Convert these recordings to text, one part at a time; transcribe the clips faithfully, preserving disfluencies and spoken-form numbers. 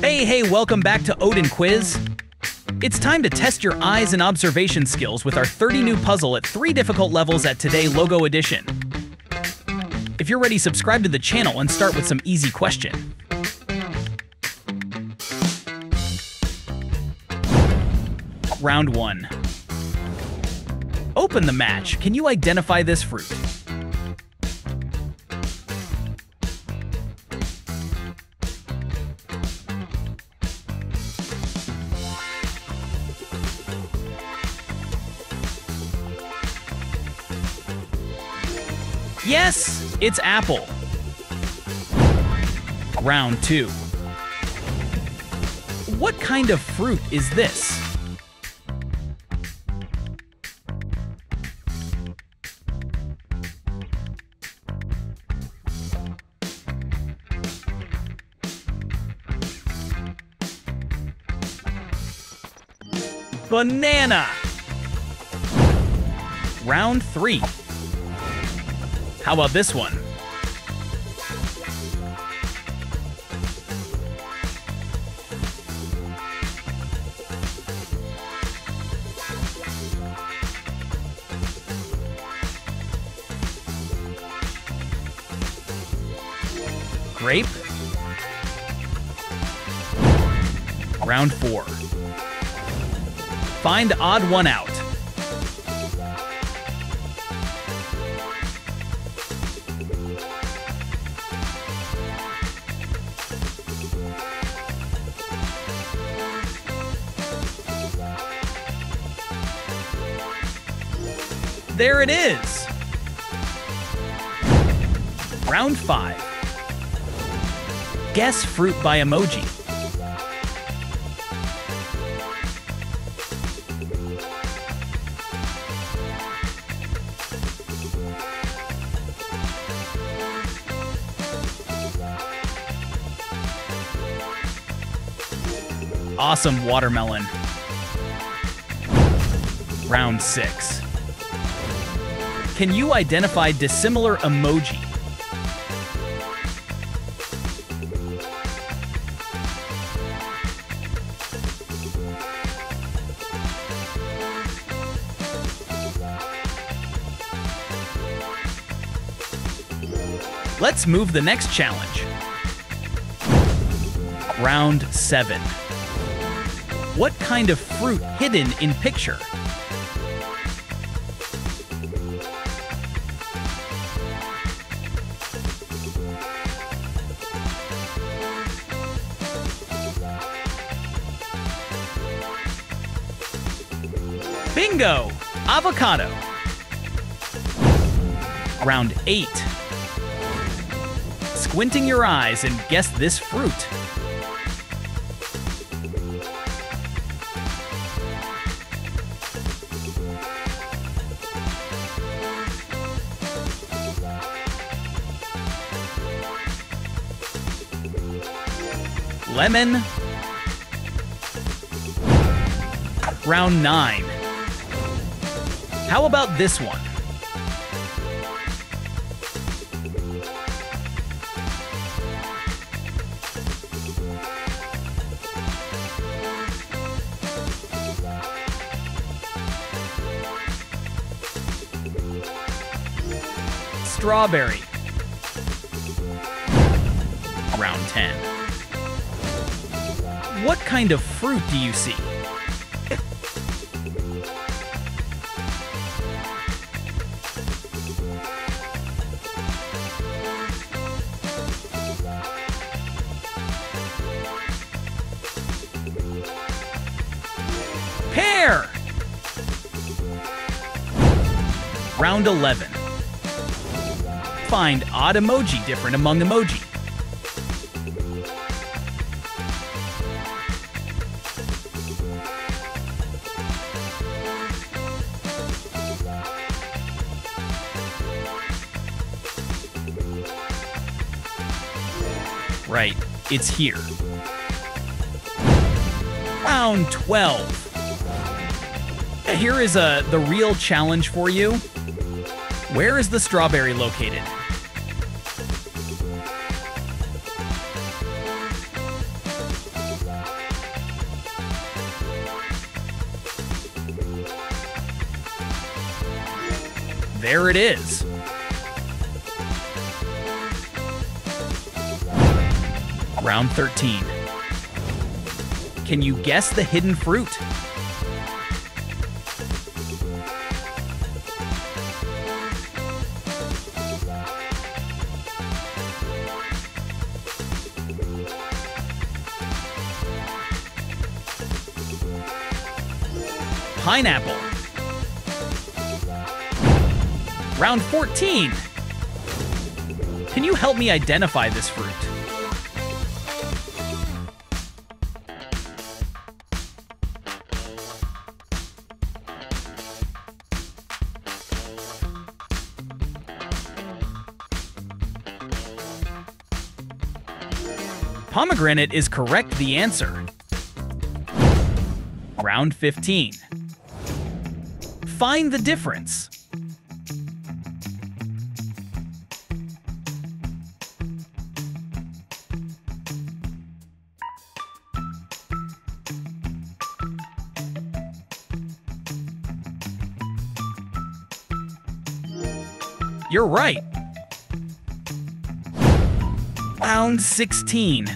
Hey, hey, welcome back to Odin Quiz. It's time to test your eyes and observation skills with our thirty new puzzle at three difficult levels at Today Logo Edition. If you're ready, subscribe to the channel and start with some easy question. Round one. Open the match. Can you identify this fruit? Yes, it's apple. Round two. What kind of fruit is this? Banana. Round three. How about this one? Grape? Round four. Find the odd one out. There it is! Round five. Guess fruit by emoji. Awesome watermelon. Round six. Can you identify dissimilar emoji? Let's move the next challenge. Round seven. What kind of fruit hidden in picture? Bingo! Avocado! Round eight. Squinting your eyes and guess this fruit. Lemon. Round nine. How about this one? Strawberry. Round ten. What kind of fruit do you see? Pear! Round eleven. Find odd emoji different among emoji. Right, it's here. Round twelve. Here is a, the real challenge for you. Where is the strawberry located? there it is. Round thirteen. Can you guess the hidden fruit? Pineapple. Round fourteen. Can you help me identify this fruit? Pomegranate is correct, the answer. Round fifteen. Find the difference. You're right. Round sixteen.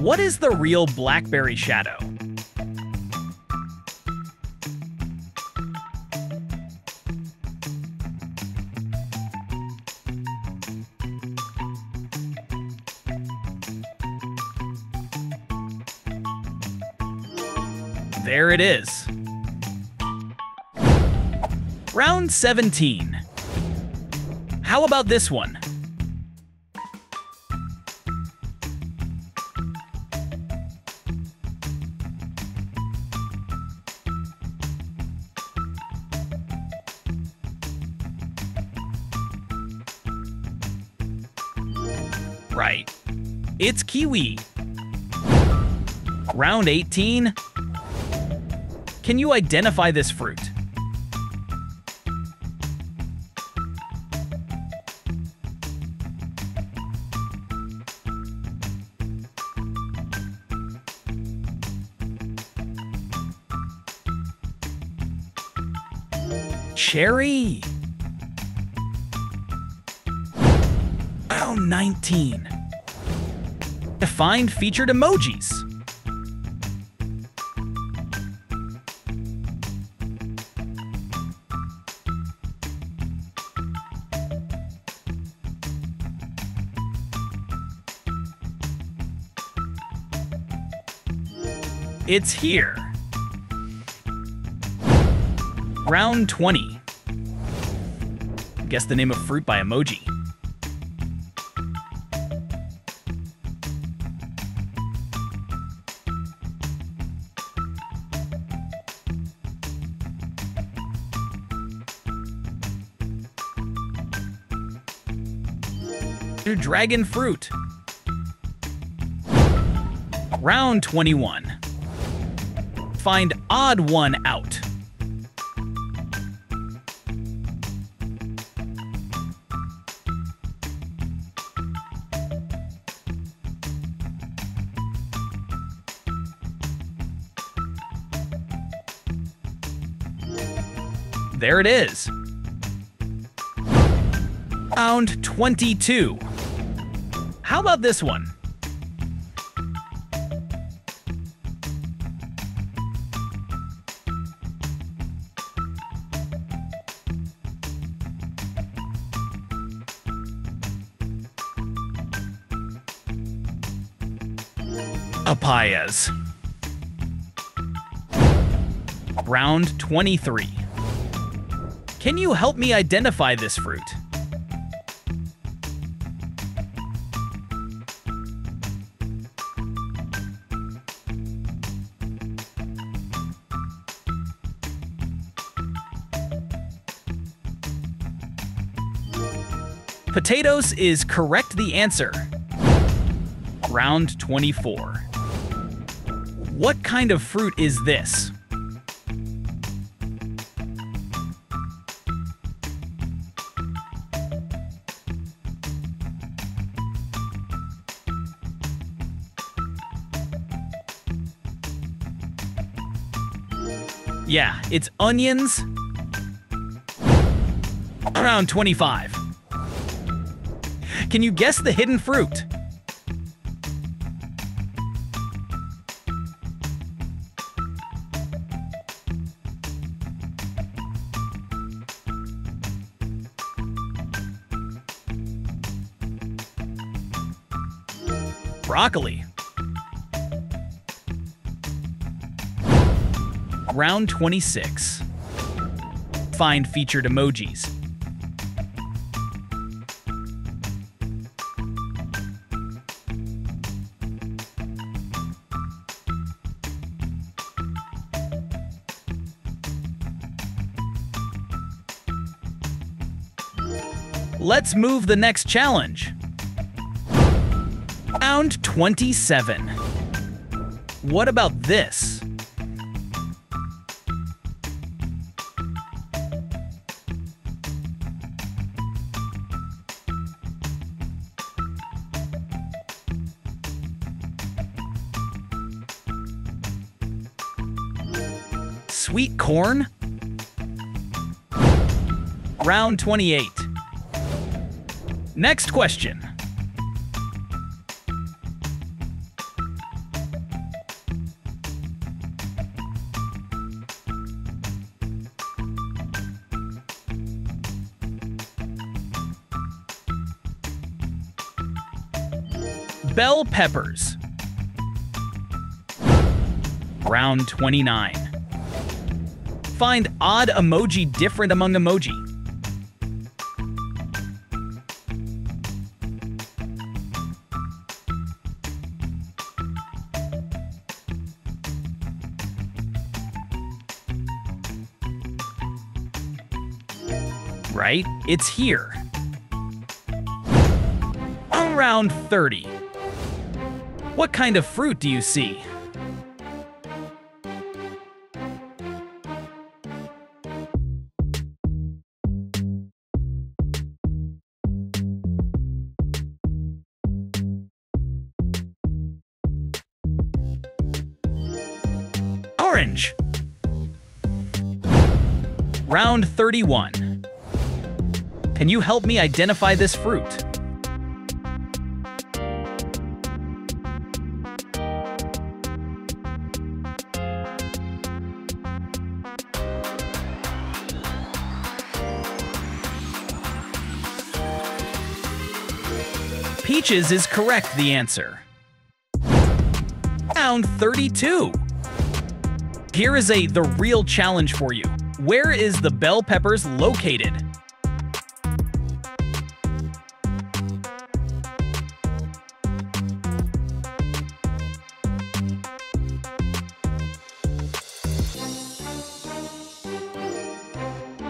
What is the real blackberry shadow? There it is. Round seventeen. How about this one? Right. It's kiwi. Round eighteen. Can you identify this fruit? Cherry. Round nineteen. Define featured emojis. It's here. Round twenty. Guess the name of fruit by emoji. Dragon fruit. Round twenty-one. Find odd one out. There it is. Round twenty-two. How about this one? Papayas. Round twenty-three. Can you help me identify this fruit? Potatoes is correct, the answer. Round twenty-four. What kind of fruit is this? Yeah, it's onions. round twenty-five. Can you guess the hidden fruit? Broccoli. Round twenty-six. Find featured emojis. Let's move the next challenge. Round twenty-seven. What about this? Sweet corn? Round twenty-eight. Next question. Bell peppers. Round twenty-nine. Find odd emoji different among emoji. Right? It's here. Round thirty. What kind of fruit do you see? Orange. Round thirty-one. Can you help me identify this fruit? Peaches is correct, the answer. Round thirty-two. Here is a the real challenge for you. Where is the bell peppers located?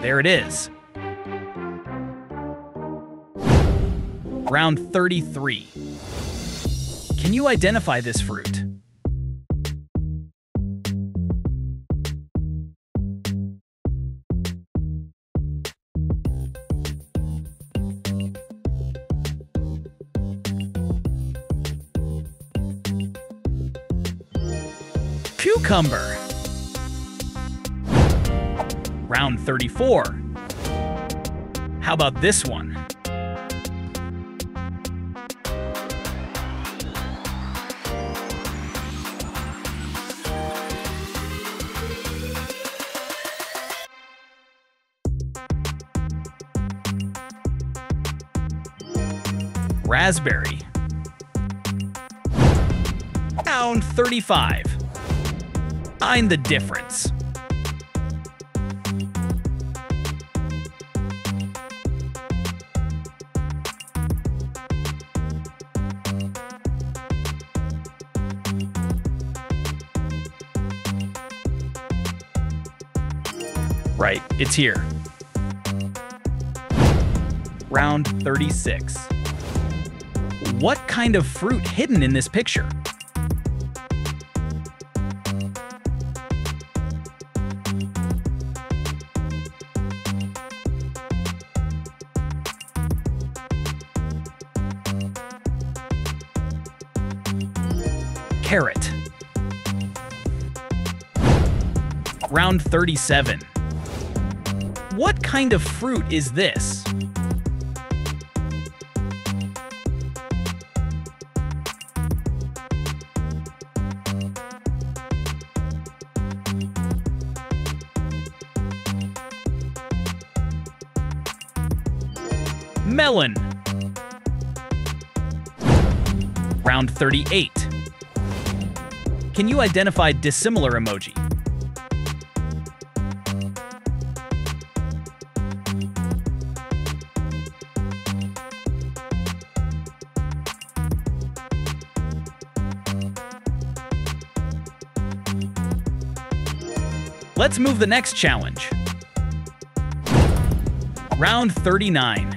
There it is. Round thirty-three. Can you identify this fruit? Cucumber. Round thirty-four. How about this one? Raspberry. Round thirty-five. Find the difference. Right, it's here. Round thirty-six. What kind of fruit hidden in this picture? Carrot. Round thirty-seven. What kind of fruit is this? Melon. Round thirty-eight. Can you identify dissimilar emoji? Let's move the next challenge. Round thirty-nine.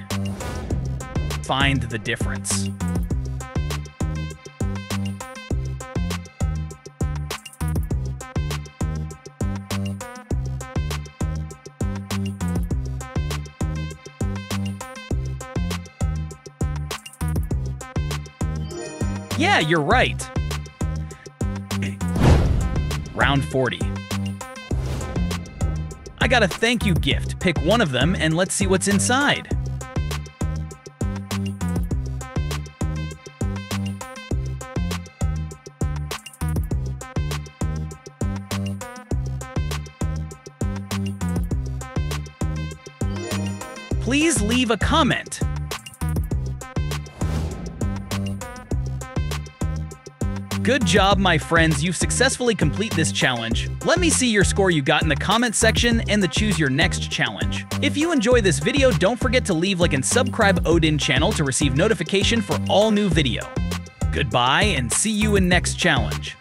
Find the difference. Yeah, you're right. Round forty. I got a thank you gift. Pick one of them and let's see what's inside. Please leave a comment. Good job, my friends. You've successfully completed this challenge. Let me see your score you got in the comment section and the choose your next challenge. If you enjoy this video, don't forget to leave like and subscribe Odin channel to receive notification for all new video. Goodbye and see you in next challenge.